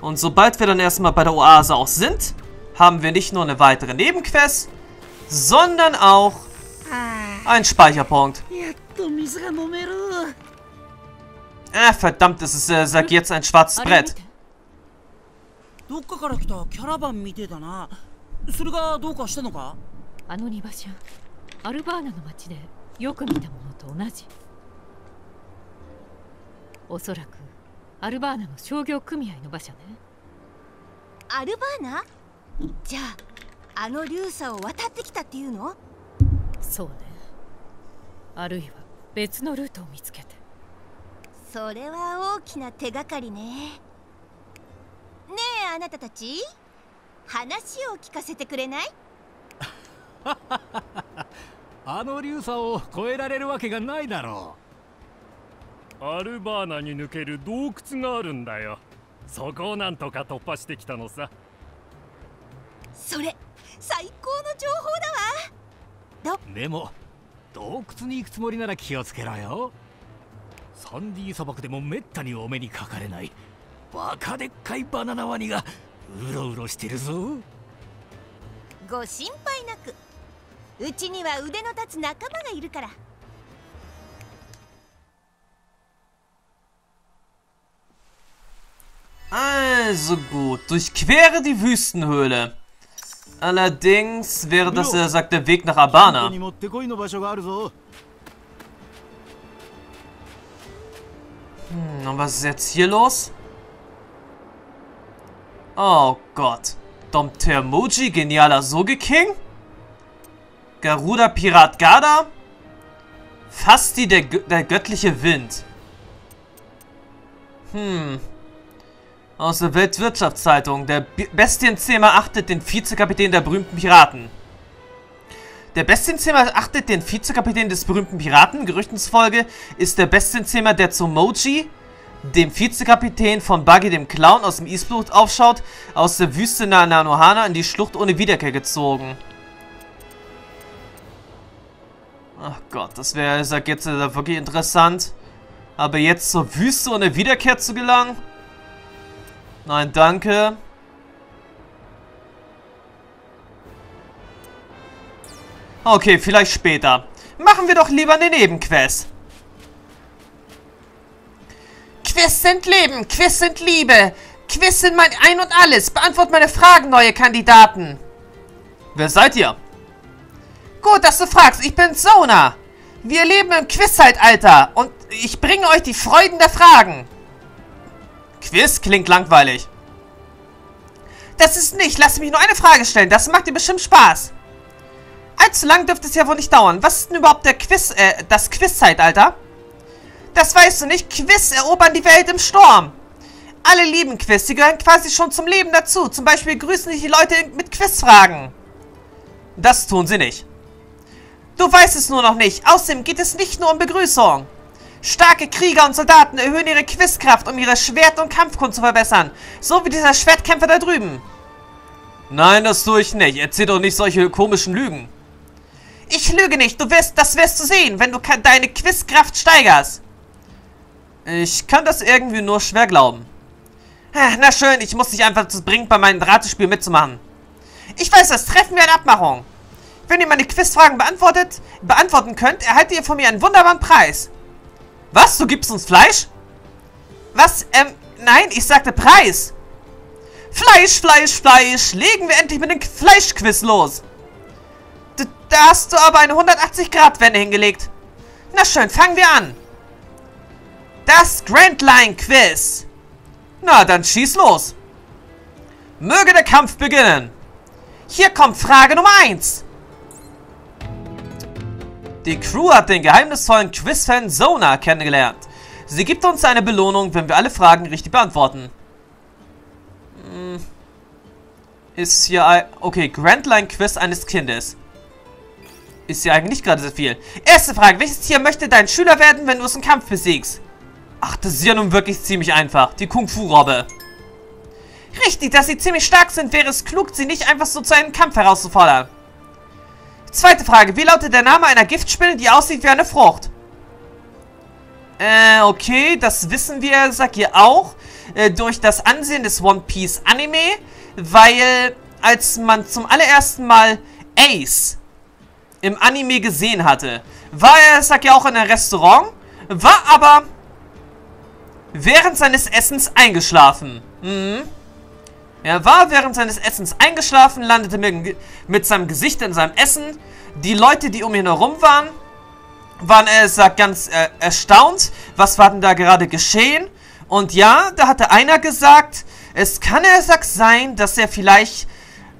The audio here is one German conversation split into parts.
Und sobald wir dann erstmal bei der Oase auch sind, haben wir nicht nur eine weitere Nebenquest, sondern auch einen Speicherpunkt. Verdammt, es ist, sag jetzt, ein schwarzes Brett. Also gut, durchquere die Wüstenhöhle. Allerdings wäre das, sagt der Weg nach Abana. Und was ist jetzt hier los? Oh Gott. Dom Termuji, genialer Sogeking? Garuda Pirat Garda? Fasti, der göttliche Wind. Aus der Weltwirtschaftszeitung. Der Bestienzähmer achtet den Vizekapitän der berühmten Piraten. Der Bestienzähmer achtet den Vizekapitän des berühmten Piraten. Gerüchten zufolge ist der Bestienzähmer, der zu Moji, dem Vizekapitän von Buggy dem Clown aus dem Eastblut aufschaut, aus der Wüste nahe Nanohana in die Schlucht ohne Wiederkehr gezogen. Ach Gott, das wäre, sag jetzt, wirklich interessant. Aber jetzt zur Wüste ohne Wiederkehr zu gelangen? Nein, danke. Okay, vielleicht später. Machen wir doch lieber eine Nebenquest. Quests sind Leben, Quests sind Liebe. Quests sind mein Ein und Alles. Beantwort meine Fragen, neue Kandidaten. Wer seid ihr? Gut, dass du fragst. Ich bin Zona. Wir leben im Quizzeitalter und ich bringe euch die Freuden der Fragen. Quiz klingt langweilig. Das ist nicht. Lass mich nur eine Frage stellen. Das macht dir bestimmt Spaß. Allzu lang dürfte es ja wohl nicht dauern. Was ist denn überhaupt der Quiz, das Quizzeitalter? Das weißt du nicht. Quiz erobern die Welt im Sturm. Alle lieben Quiz. Sie gehören quasi schon zum Leben dazu. Zum Beispiel grüßen dich die Leute mit Quizfragen. Das tun sie nicht. Du weißt es nur noch nicht. Außerdem geht es nicht nur um Begrüßung. Starke Krieger und Soldaten erhöhen ihre Quizkraft, um ihre Schwert- und Kampfkunst zu verbessern. So wie dieser Schwertkämpfer da drüben. Nein, das tue ich nicht. Erzähl doch nicht solche komischen Lügen. Ich lüge nicht. Das wirst du sehen, wenn du deine Quizkraft steigerst. Ich kann das irgendwie nur schwer glauben. Na schön, ich muss dich einfach dazu bringen, bei meinem Ratespiel mitzumachen. Ich weiß das. Treffen wir eine Abmachung. Wenn ihr meine Quizfragen beantworten könnt, erhaltet ihr von mir einen wunderbaren Preis. Was? Du gibst uns Fleisch? Was? Nein, ich sagte Preis. Fleisch, Fleisch, Fleisch. Legen wir endlich mit dem Fleischquiz los. Da hast du aber eine 180-Grad-Wende hingelegt. Na schön, fangen wir an. Das Grandline-Quiz. Na, dann schieß los. Möge der Kampf beginnen. Hier kommt Frage Nummer 1. Die Crew hat den geheimnisvollen Quiz-Fan Zona kennengelernt. Sie gibt uns eine Belohnung, wenn wir alle Fragen richtig beantworten. Ist hier ein... Okay, Grandline-Quiz eines Kindes. Ist hier eigentlich nicht gerade so viel. Erste Frage. Welches Tier möchte dein Schüler werden, wenn du es im Kampf besiegst? Ach, das ist ja nun wirklich ziemlich einfach. Die Kung-Fu-Robbe. Richtig, dass sie ziemlich stark sind, wäre es klug, sie nicht einfach so zu einem Kampf herauszufordern. Zweite Frage. Wie lautet der Name einer Giftspinne, die aussieht wie eine Frucht? Okay, das wissen wir, sagt ihr auch. durch das Ansehen des One Piece Anime, weil als man zum allerersten Mal Ace im Anime gesehen hatte, war er, sag ja auch, in einem Restaurant, war aber während seines Essens eingeschlafen. Mhm. Er war während seines Essens eingeschlafen, landete mit seinem Gesicht in seinem Essen. Die Leute, die um ihn herum waren, waren ganz erstaunt. Was war denn da gerade geschehen? Und ja, da hatte einer gesagt, es kann sein, dass er vielleicht,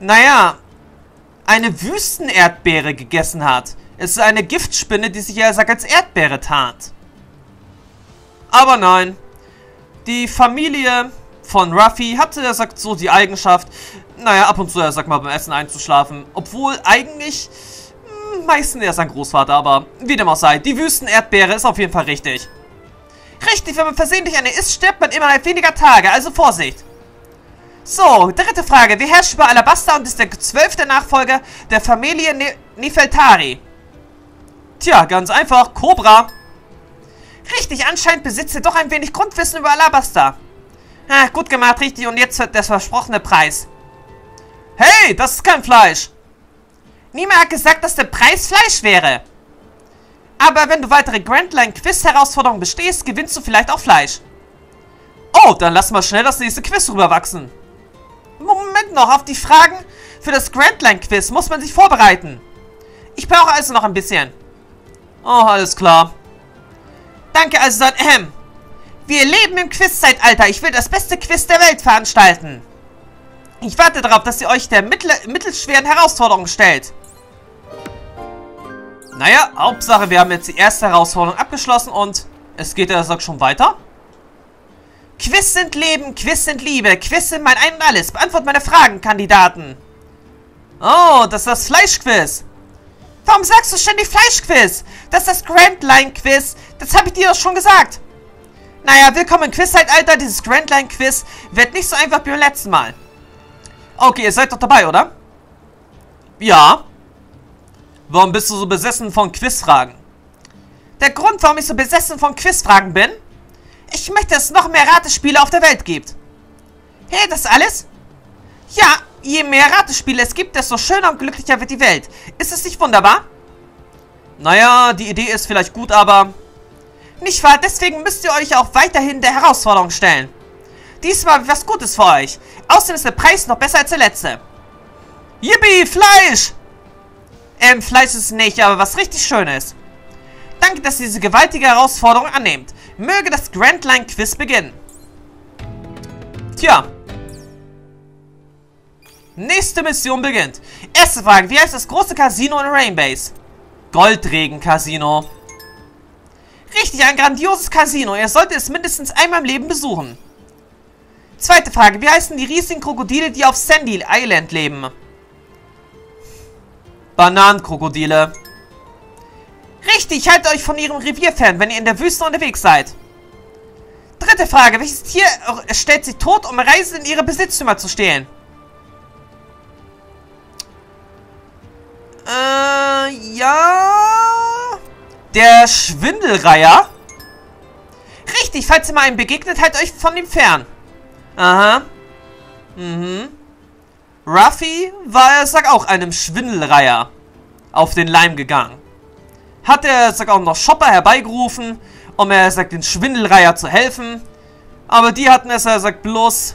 naja, eine Wüstenerdbeere gegessen hat. Es ist eine Giftspinne, die sich als Erdbeere tat. Aber nein, die Familie von Ruffy hatte so die Eigenschaft, naja, ab und zu beim Essen einzuschlafen. Obwohl eigentlich meistens sein Großvater, aber wie dem auch sei, die Wüstenerdbeere ist auf jeden Fall richtig. Richtig, wenn man versehentlich eine isst, stirbt man innerhalb weniger Tage, also Vorsicht. So, dritte Frage. Wer herrscht über Alabasta und ist der 12. Nachfolger der Familie Nifeltari? Tja, ganz einfach, Cobra. Richtig, anscheinend besitzt er doch ein wenig Grundwissen über Alabasta. Ach, gut gemacht, richtig, und jetzt wird der versprochene Preis. Hey, das ist kein Fleisch. Niemand hat gesagt, dass der Preis Fleisch wäre. Aber wenn du weitere Grandline-Quiz-Herausforderungen bestehst, gewinnst du vielleicht auch Fleisch. Oh, dann lass mal schnell das nächste Quiz rüberwachsen. Moment noch, auf die Fragen für das Grandline-Quiz muss man sich vorbereiten. Ich brauche also noch ein bisschen. Oh, alles klar. Danke, also dann, Wir leben im Quiz-Zeitalter. Ich will das beste Quiz der Welt veranstalten. Ich warte darauf, dass ihr euch der mittelschweren Herausforderung stellt. Naja, Hauptsache, wir haben jetzt die erste Herausforderung abgeschlossen und es geht schon weiter. Quiz sind Leben, Quiz sind Liebe, Quiz sind mein Ein und Alles. Beantwortet meine Fragen, Kandidaten. Oh, das ist das Fleischquiz. Warum sagst du ständig Fleischquiz? Das ist das Grandline-Quiz. Das habe ich dir doch schon gesagt. Naja, willkommen im Quizzeitalter. Dieses Grandline-Quiz wird nicht so einfach wie beim letzten Mal. Okay, ihr seid doch dabei, oder? Ja. Warum bist du so besessen von Quizfragen? Der Grund, warum ich so besessen von Quizfragen bin? Ich möchte, dass es noch mehr Ratespiele auf der Welt gibt. Hey, das alles? Ja, je mehr Ratespiele es gibt, desto schöner und glücklicher wird die Welt. Ist es nicht wunderbar? Naja, die Idee ist vielleicht gut, aber... Nicht wahr? Deswegen müsst ihr euch auch weiterhin der Herausforderung stellen. Diesmal was Gutes für euch. Außerdem ist der Preis noch besser als der letzte. Yippie, Fleisch! Fleisch ist es nicht, aber was richtig Schönes. Danke, dass ihr diese gewaltige Herausforderung annehmt. Möge das Grandline-Quiz beginnen. Tja. Nächste Mission beginnt. Erste Frage. Wie heißt das große Casino in Rainbase? Goldregen Casino. Richtig, ein grandioses Casino. Ihr solltet es mindestens einmal im Leben besuchen. Zweite Frage. Wie heißen die riesigen Krokodile, die auf Sandy Island leben? Bananenkrokodile. Richtig, haltet euch von ihrem Revier fern, wenn ihr in der Wüste unterwegs seid. Dritte Frage. Welches Tier stellt sich tot, um Reisenden ihre Besitztümer zu stehlen? Ja... Der Schwindelreiher? Richtig, falls ihr mal einem begegnet, haltet euch von ihm fern. Aha. Mhm. Ruffy war, auch einem Schwindelreiher auf den Leim gegangen. Hat er, auch noch Shopper herbeigerufen, um, den Schwindelreiher zu helfen. Aber die hatten es, bloß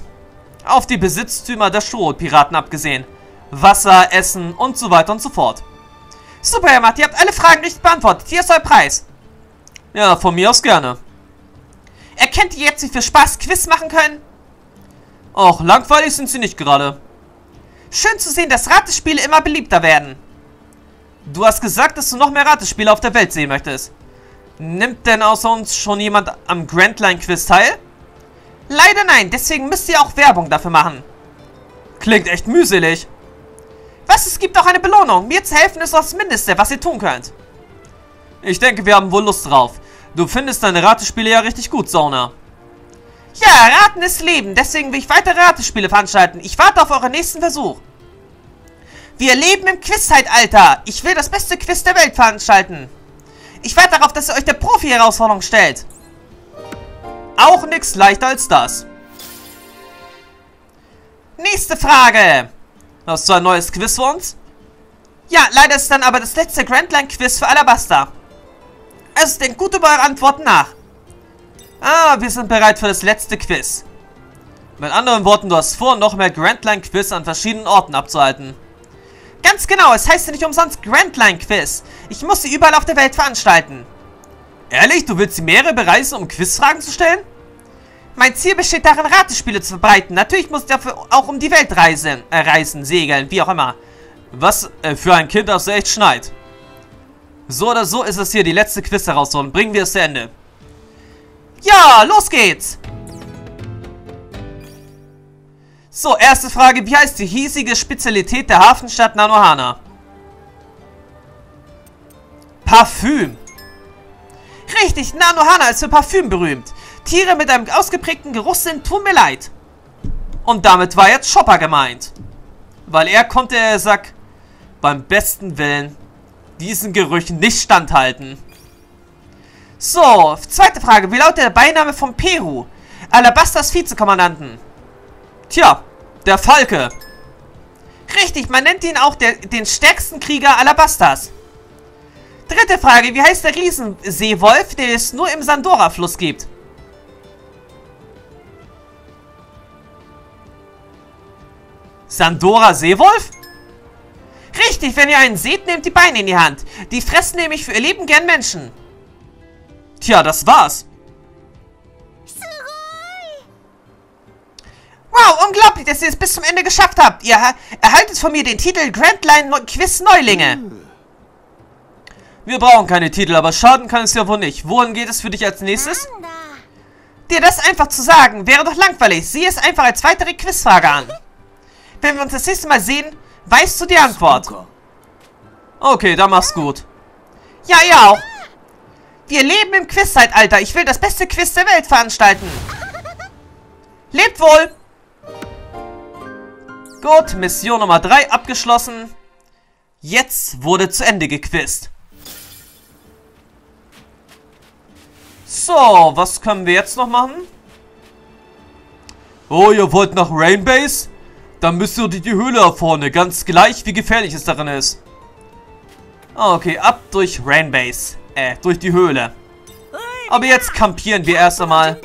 auf die Besitztümer der Strohpiraten abgesehen. Wasser, Essen und so weiter und so fort. Super, Herr Matt, ihr habt alle Fragen richtig beantwortet. Hier ist euer Preis. Ja, von mir aus gerne. Erkennt ihr jetzt, wie viel Spaß Quiz machen können? Och, langweilig sind sie nicht gerade. Schön zu sehen, dass Ratespiele immer beliebter werden. Du hast gesagt, dass du noch mehr Ratespiele auf der Welt sehen möchtest. Nimmt denn außer uns schon jemand am Grandline-Quiz teil? Leider nein, deswegen müsst ihr auch Werbung dafür machen. Klingt echt mühselig. Was, es gibt auch eine Belohnung. Mir zu helfen ist das Mindeste, was ihr tun könnt. Ich denke, wir haben wohl Lust drauf. Du findest deine Ratespiele ja richtig gut, Zona. Ja, Raten ist Leben. Deswegen will ich weitere Ratespiele veranstalten. Ich warte auf euren nächsten Versuch. Wir leben im Quizzeitalter. Ich will das beste Quiz der Welt veranstalten. Ich warte darauf, dass ihr euch der Profi-Herausforderung stellt. Auch nichts leichter als das. Nächste Frage. Hast du ein neues Quiz für uns? Ja, leider ist dann aber das letzte Grandline-Quiz für Alabasta. Also denkt gut über eure Antworten nach. Ah, wir sind bereit für das letzte Quiz. Mit anderen Worten, du hast vor, noch mehr Grandline-Quiz an verschiedenen Orten abzuhalten. Ganz genau, es heißt ja nicht umsonst Grandline-Quiz. Ich muss sie überall auf der Welt veranstalten. Ehrlich, du willst sie mehrere bereisen, um Quizfragen zu stellen? Mein Ziel besteht darin, Ratespiele zu verbreiten. Natürlich muss ich dafür auch um die Welt segeln, wie auch immer. Was für ein Kind aus der echt schneit. So oder so ist es hier die letzte Quiz-Herausforderung. Bringen wir es zu Ende. Ja, los geht's! So, erste Frage. Wie heißt die hiesige Spezialität der Hafenstadt Nanohana? Parfüm. Richtig, Nanohana ist für Parfüm berühmt. Tiere mit einem ausgeprägten Geruchssinn tun mir leid. Und damit war jetzt Chopper gemeint. Weil er konnte, er sagt, beim besten Willen diesen Gerüchen nicht standhalten. So, zweite Frage. Wie lautet der Beiname von Peru, Alabastas Vizekommandanten? Tja, der Falke. Richtig, man nennt ihn auch den stärksten Krieger Alabastas. Dritte Frage. Wie heißt der Riesenseewolf, den es nur im Sandora-Fluss gibt? Sandora-Seewolf? Richtig, wenn ihr einen seht, nehmt die Beine in die Hand. Die fressen nämlich für ihr Leben gern Menschen. Tja, das war's. Wow, unglaublich, dass ihr es bis zum Ende geschafft habt. Ihr erhaltet von mir den Titel Grandline Quiz Neulinge. Wir brauchen keine Titel, aber schaden kann es ja wohl nicht. Wohin geht es für dich als nächstes? Dir das einfach zu sagen, wäre doch langweilig. Sieh es einfach als weitere Quizfrage an. Wenn wir uns das nächste Mal sehen, weißt du die Antwort. Okay, dann mach's gut. Ja, ihr auch. Wir leben im Quizzeitalter. Ich will das beste Quiz der Welt veranstalten. Lebt wohl. Gut, Mission Nummer 3 abgeschlossen. Jetzt wurde zu Ende gequizzt. So, was können wir jetzt noch machen? Oh, ihr wollt nach Rainbase? Dann müsst ihr die Höhle da vorne, ganz gleich wie gefährlich es darin ist. Okay, ab durch Rainbase. Durch die Höhle. Aber jetzt kampieren wir erst einmal.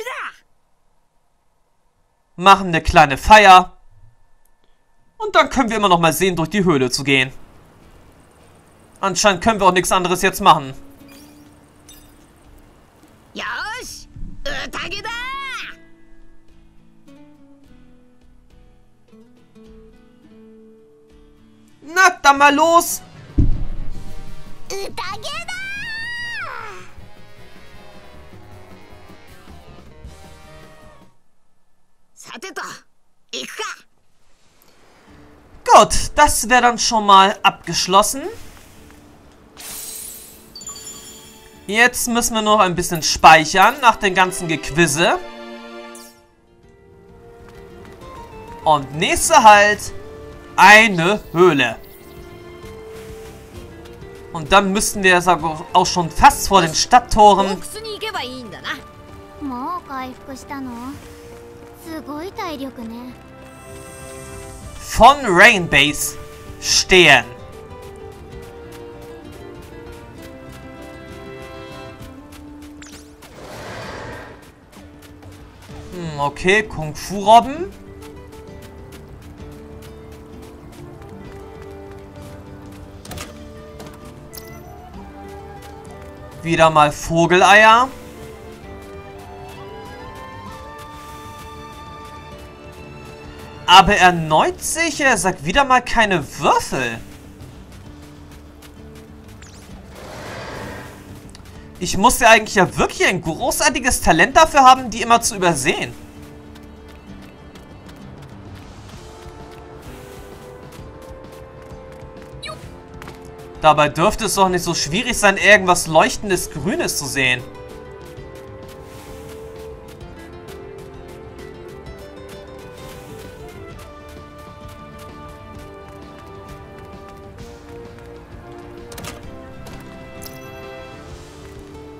Machen eine kleine Feier. Und dann können wir immer noch mal sehen, durch die Höhle zu gehen. Anscheinend können wir auch nichts anderes jetzt machen. Na, dann mal los. Gut, das wäre dann schon mal abgeschlossen. Jetzt müssen wir noch ein bisschen speichern nach den ganzen Gequizze. Und nächster Halt, eine Höhle. Und dann müssten wir auch schon fast vor den Stadttoren. Von Rainbase stehen. Okay, Kung-Fu-Robben. Wieder mal Vogeleier. Aber erneut sehe ich, er sagt wieder mal keine Würfel. Ich muss ja eigentlich ja wirklich ein großartiges Talent dafür haben, die immer zu übersehen. Dabei dürfte es doch nicht so schwierig sein, irgendwas leuchtendes Grünes zu sehen.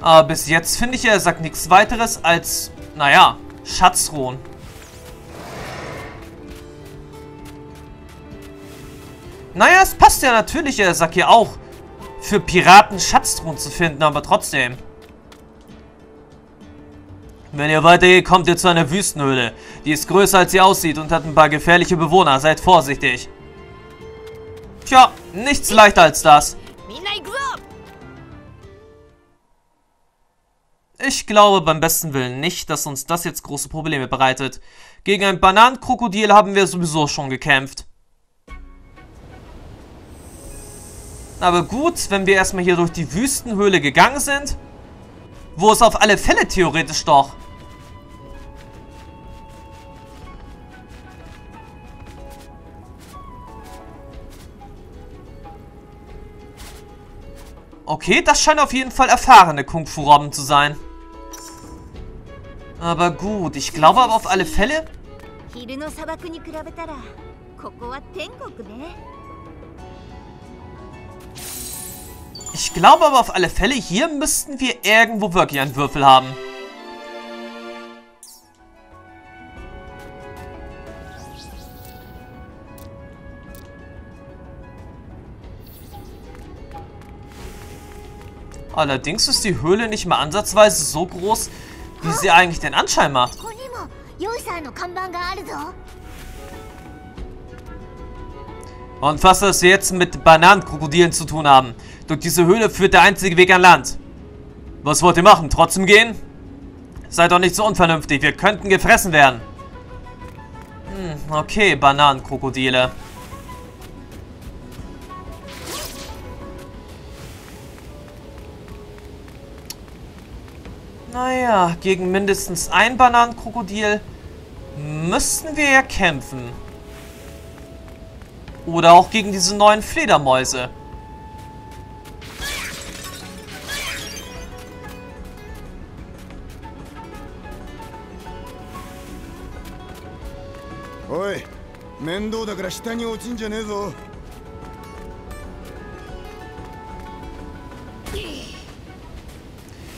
Aber bis jetzt finde ich, er sagt nichts weiteres als, naja, Schatzruhen. Naja, es passt ja natürlich, der Sack hier auch. Für Piraten Schatztruhen zu finden, aber trotzdem. Wenn ihr weitergeht, kommt ihr zu einer Wüstenhöhle. Die ist größer, als sie aussieht und hat ein paar gefährliche Bewohner. Seid vorsichtig. Tja, nichts leichter als das. Ich glaube beim besten Willen nicht, dass uns das jetzt große Probleme bereitet. Gegen ein Bananenkrokodil haben wir sowieso schon gekämpft. Aber gut, wenn wir erstmal hier durch die Wüstenhöhle gegangen sind, wo es auf alle Fälle theoretisch doch. Okay, das scheinen auf jeden Fall erfahrene Kung-Fu-Robben zu sein. Aber gut, ich glaube aber auf alle Fälle... Ich glaube aber auf alle Fälle, hier müssten wir irgendwo wirklich einen Würfel haben. Allerdings ist die Höhle nicht mal ansatzweise so groß, wie sie eigentlich den Anschein macht. Und was das jetzt mit Bananenkrokodillen zu tun haben. Durch diese Höhle führt der einzige Weg an Land. Was wollt ihr machen? Trotzdem gehen? Seid doch nicht so unvernünftig. Wir könnten gefressen werden. Hm, okay, Bananenkrokodile. Naja, gegen mindestens ein Bananenkrokodil müssten wir ja kämpfen. Oder auch gegen diese neuen Fledermäuse.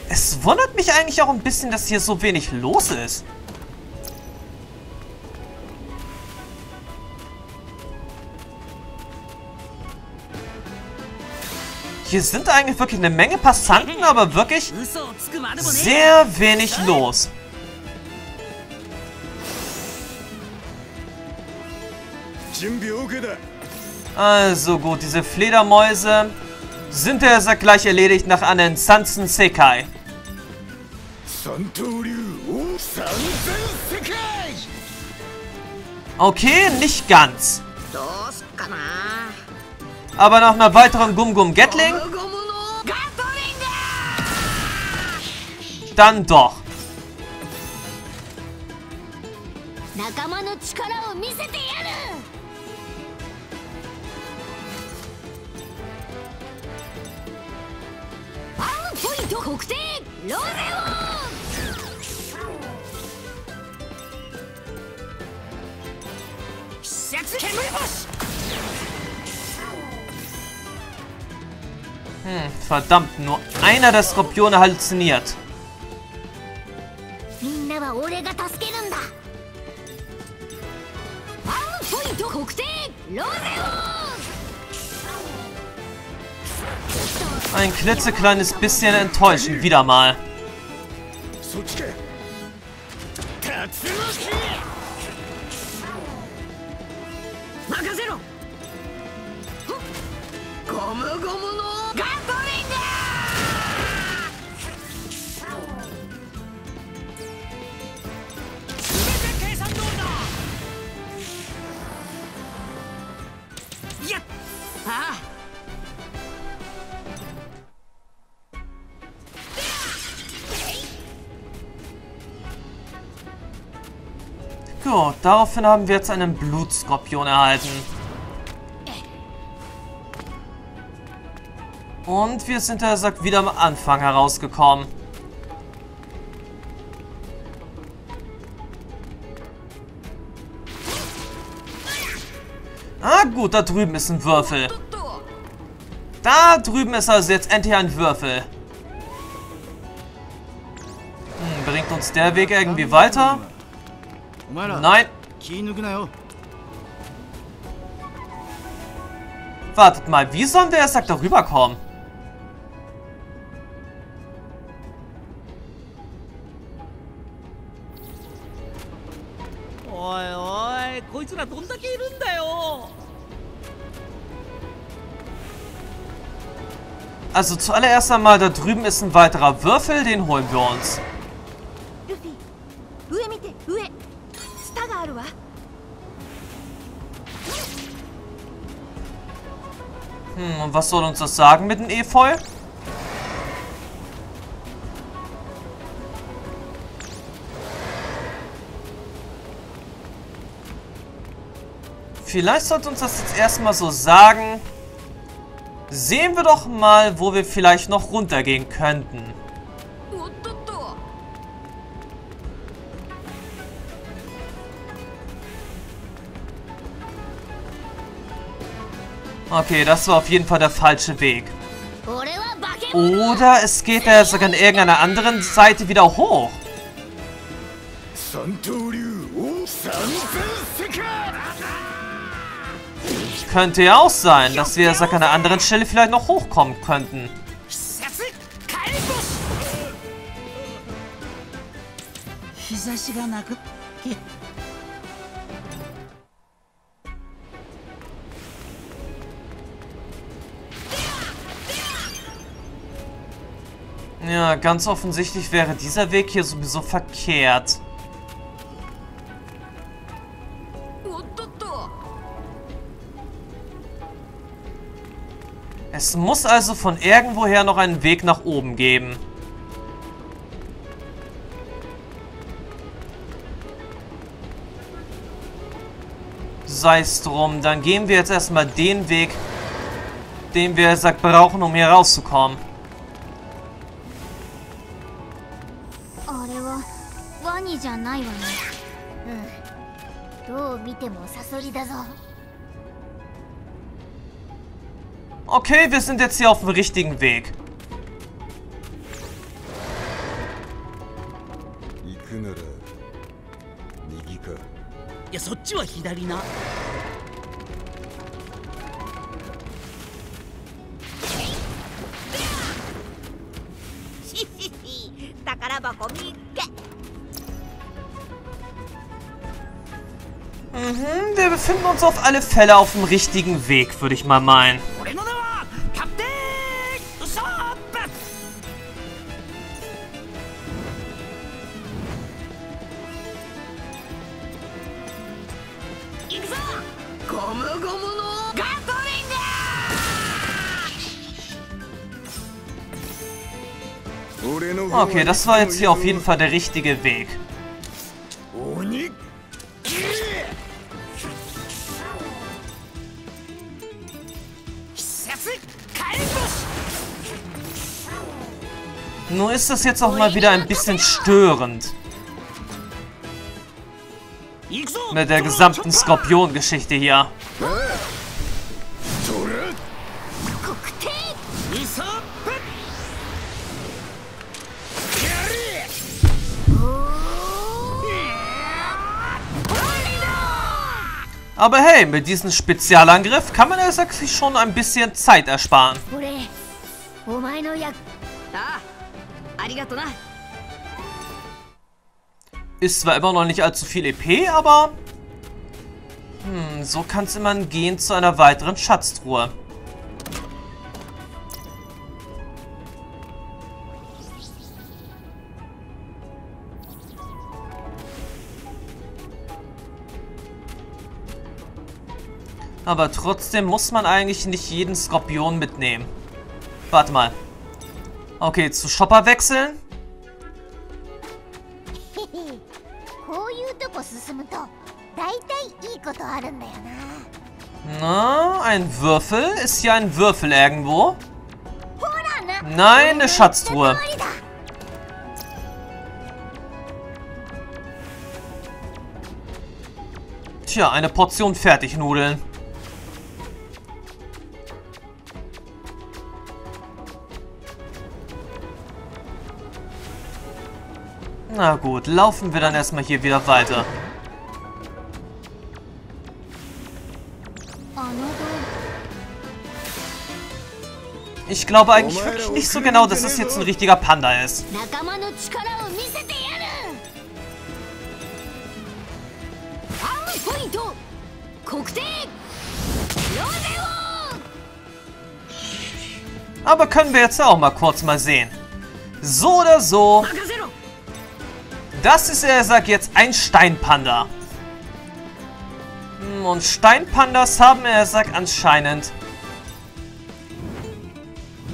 Es wundert mich eigentlich auch ein bisschen, dass hier so wenig los ist. Hier sind eigentlich wirklich eine Menge Passanten, aber wirklich sehr wenig los. Also gut, diese Fledermäuse sind ja gleich erledigt nach einem Sansen Sekai. Okay, nicht ganz. Aber nach einer weiteren Gum-Gum Gatling? Dann doch. Verdammt, nur einer der Skorpione halluziniert. Ein klitzekleines bisschen enttäuschend, wieder mal. Gut, daraufhin haben wir jetzt einen Blutskorpion erhalten. Und wir sind da wieder am Anfang herausgekommen. Ah gut, da drüben ist ein Würfel. Da drüben ist also jetzt endlich ein Würfel. Hm, bringt uns der Weg irgendwie weiter? Nein. Wartet mal, wie sollen wir erst da rüberkommen? Also zuallererst einmal, da drüben ist ein weiterer Würfel, den holen wir uns. Hm, und was soll uns das sagen mit dem Efeu? Vielleicht sollte uns das jetzt erstmal so sagen. Sehen wir doch mal, wo wir vielleicht noch runtergehen könnten. Okay, das war auf jeden Fall der falsche Weg. Oder es geht ja sogar an irgendeiner anderen Seite wieder hoch. Könnte ja auch sein, dass wir sogar an einer anderen Stelle vielleicht noch hochkommen könnten. Ja, ganz offensichtlich wäre dieser Weg hier sowieso verkehrt. Es muss also von irgendwoher noch einen Weg nach oben geben. Sei es drum, dann gehen wir jetzt erstmal den Weg, den wir brauchen, um hier rauszukommen. Okay, wir sind jetzt hier auf dem richtigen Weg. Wir befinden uns auf alle Fälle auf dem richtigen Weg, würde ich mal meinen. Okay, das war jetzt hier auf jeden Fall der richtige Weg. Nur ist das jetzt auch mal wieder ein bisschen störend. Mit der gesamten Skorpion-Geschichte hier. Aber hey, mit diesem Spezialangriff kann man ja sich schon ein bisschen Zeit ersparen. Ist zwar immer noch nicht allzu viel EP, aber... Hm, so kann es immerhin gehen zu einer weiteren Schatztruhe. Aber trotzdem muss man eigentlich nicht jeden Skorpion mitnehmen. Warte mal. Okay, zu Shopper wechseln. Na, ein Würfel? Ist hier ein Würfel irgendwo? Nein, eine Schatztruhe. Tja, eine Portion Fertignudeln. Na gut, laufen wir dann erstmal hier wieder weiter. Ich glaube eigentlich wirklich nicht so genau, dass es jetzt ein richtiger Panda ist. Aber können wir jetzt auch mal kurz mal sehen. So oder so. Das ist, er sagt jetzt, ein Steinpanda. Und Steinpandas haben, er sagt, anscheinend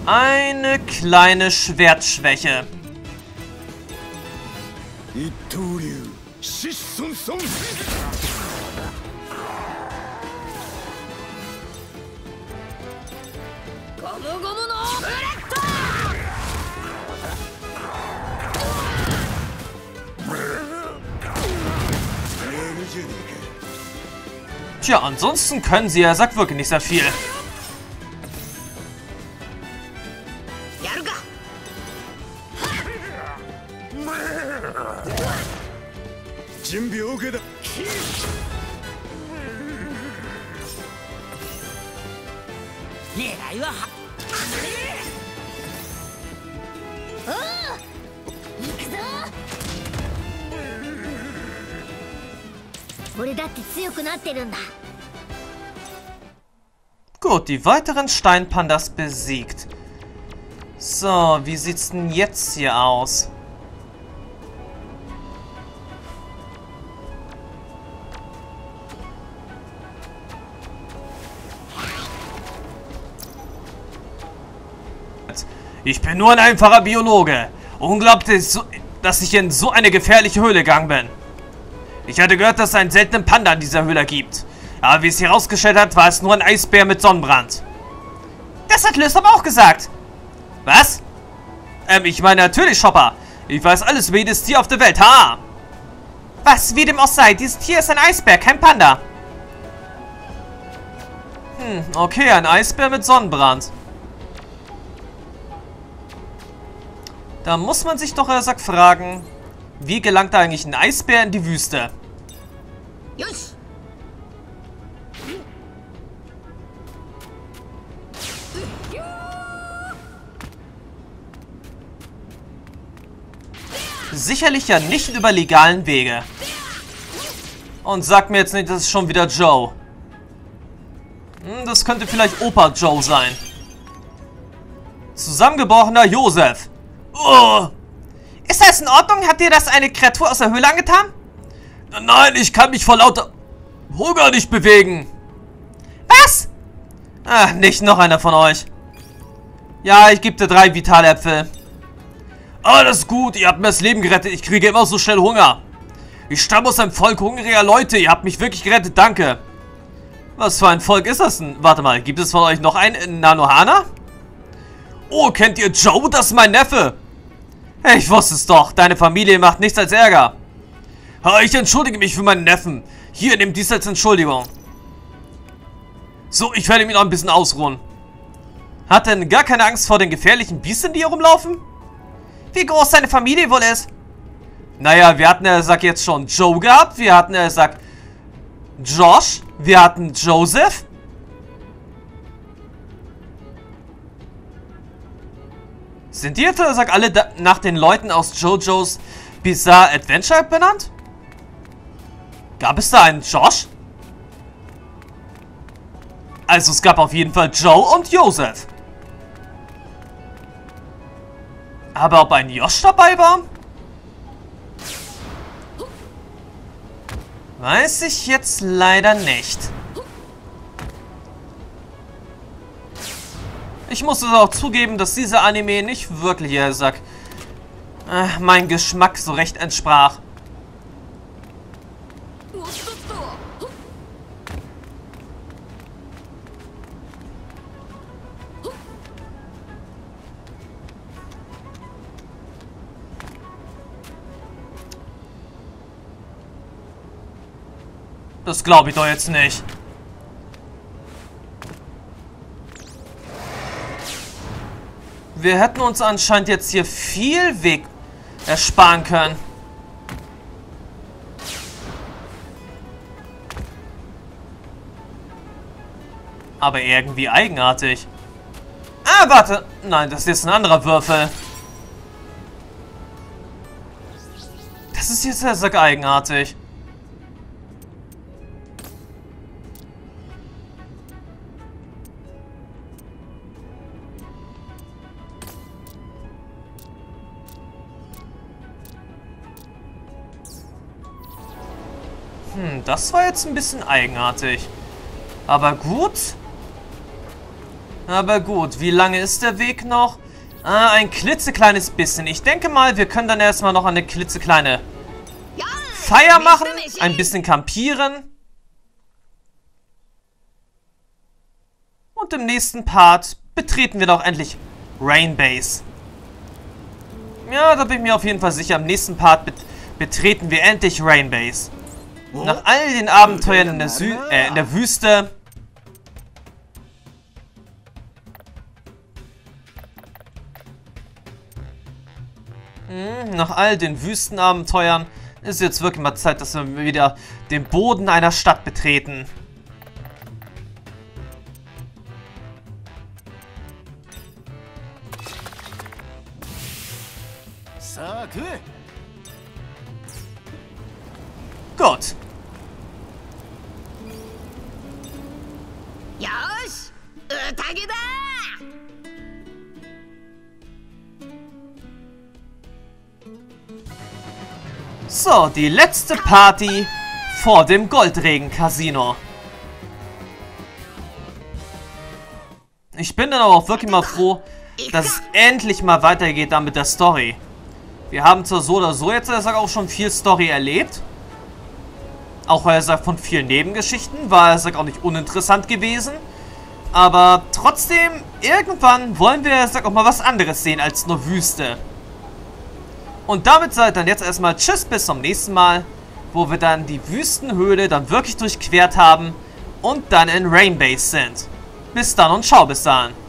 eine kleine Schwertschwäche. Tja, ansonsten können sie, er sagt, wirklich nicht sehr viel. Gut, die weiteren Steinpandas besiegt. So, wie sieht's denn jetzt hier aus? Ich bin nur ein einfacher Biologe. Unglaublich, dass ich in so eine gefährliche Höhle gegangen bin. Ich hatte gehört, dass es einen seltenen Panda in dieser Höhle gibt. Aber wie es hier rausgestellt hat, war es nur ein Eisbär mit Sonnenbrand. Das hat Löster aber auch gesagt. Was? Ich meine natürlich, Shopper. Ich weiß alles über jedes Tier auf der Welt, ha? Was, wie dem auch sei, dieses Tier ist ein Eisbär, kein Panda. Okay, ein Eisbär mit Sonnenbrand. Da muss man sich doch, er sagt, fragen, wie gelangt da eigentlich ein Eisbär in die Wüste? Sicherlich ja nicht über legalen Wege. Und sag mir jetzt nicht, das ist schon wieder Joe. Das könnte vielleicht Opa Joe sein. Zusammengebrochener Josef. Oh. Ist das in Ordnung? Hat dir das eine Kreatur aus der Höhle angetan? Nein, ich kann mich vor lauter Hunger nicht bewegen. Was? Ach, nicht noch einer von euch. Ja, ich gebe dir 3 Vitaläpfel. Alles gut, ihr habt mir das Leben gerettet. Ich kriege immer so schnell Hunger. Ich stamme aus einem Volk hungriger Leute. Ihr habt mich wirklich gerettet, danke. Was für ein Volk ist das denn? Warte mal, gibt es von euch noch einen Nanohana? Oh, kennt ihr Joe? Das ist mein Neffe. Ich wusste es doch. Deine Familie macht nichts als Ärger. Ich entschuldige mich für meinen Neffen. Hier, nimm dies als Entschuldigung. So, ich werde mich noch ein bisschen ausruhen. Hat denn gar keine Angst vor den gefährlichen Biesten, die hier rumlaufen? Wie groß seine Familie wohl ist? Naja, wir hatten, er sagt, jetzt schon Joe gehabt. Wir hatten, er sagt, Josh. Wir hatten Joseph. Sind die jetzt, sag, alle nach den Leuten aus JoJo's Bizarre Adventure benannt? Gab es da einen Josh? Also es gab auf jeden Fall Joe und Joseph. Aber ob ein Josh dabei war? Weiß ich jetzt leider nicht. Ich muss es auch zugeben, dass dieser Anime nicht wirklich, er sagt, mein Geschmack so recht entsprach. Das glaube ich doch jetzt nicht. Wir hätten uns anscheinend jetzt hier viel Weg ersparen können. Aber irgendwie eigenartig. Ah, warte. Nein, das ist jetzt ein anderer Würfel. Das ist jetzt sehr, sehr eigenartig. Das war jetzt ein bisschen eigenartig. Aber gut. Aber gut. Wie lange ist der Weg noch? Ein klitzekleines bisschen. Ich denke mal, wir können dann erstmal noch eine klitzekleine Feier machen. Ein bisschen kampieren. Und im nächsten Part betreten wir doch endlich Rainbase. Ja, da bin ich mir auf jeden Fall sicher. Im nächsten Part betreten wir endlich Rainbase. Nach all den Abenteuern in der Wüste. Nach all den Wüstenabenteuern ist jetzt wirklich mal Zeit, dass wir wieder den Boden einer Stadt betreten. Gut. So, die letzte Party vor dem Goldregen Casino. Ich bin dann aber auch wirklich mal froh, dass es endlich mal weitergeht dann mit der Story. Wir haben zwar so oder so jetzt auch schon viel Story erlebt. Auch von vielen Nebengeschichten war es auch nicht uninteressant gewesen. Aber trotzdem, irgendwann wollen wir auch mal was anderes sehen als nur Wüste. Und damit seid dann jetzt erstmal tschüss, bis zum nächsten Mal, wo wir dann die Wüstenhöhle dann wirklich durchquert haben und dann in Rainbase sind. Bis dann und ciao bis dann.